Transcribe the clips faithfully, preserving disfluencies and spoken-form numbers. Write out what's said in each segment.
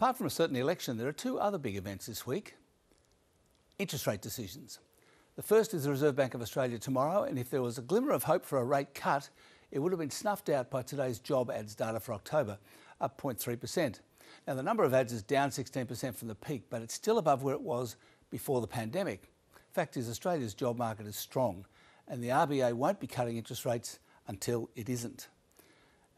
Apart from a certain election, there are two other big events this week. Interest rate decisions. The first is the Reserve Bank of Australia tomorrow, and if there was a glimmer of hope for a rate cut, it would have been snuffed out by today's job ads data for October, up zero point three percent. Now, the number of ads is down sixteen percent from the peak, but it's still above where it was before the pandemic. Fact is, Australia's job market is strong, and the R B A won't be cutting interest rates until it isn't.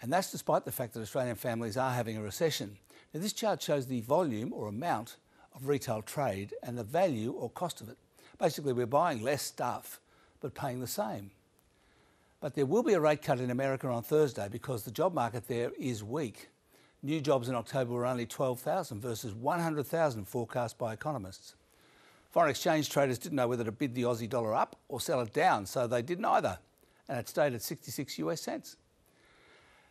And that's despite the fact that Australian families are having a recession. Now, this chart shows the volume or amount of retail trade and the value or cost of it. Basically, we're buying less stuff but paying the same. But there will be a rate cut in America on Thursday because the job market there is weak. New jobs in October were only twelve thousand versus one hundred thousand forecast by economists. Foreign exchange traders didn't know whether to bid the Aussie dollar up or sell it down, so they didn't either, and it stayed at sixty-six US cents.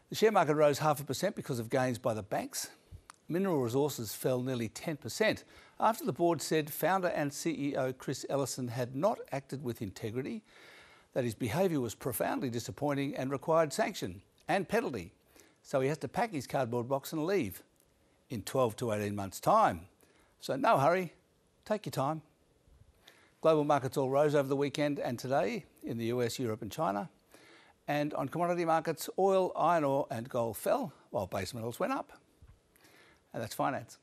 The share market rose half a percent because of gains by the banks. Mineral Resources fell nearly ten percent after the board said founder and C E O Chris Ellison had not acted with integrity, that his behaviour was profoundly disappointing and required sanction and penalty, so he has to pack his cardboard box and leave in twelve to eighteen months' time. So no hurry, take your time. Global markets all rose over the weekend and today in the U S, Europe and China. And on commodity markets, oil, iron ore and gold fell, while base metals went up. And that's finance.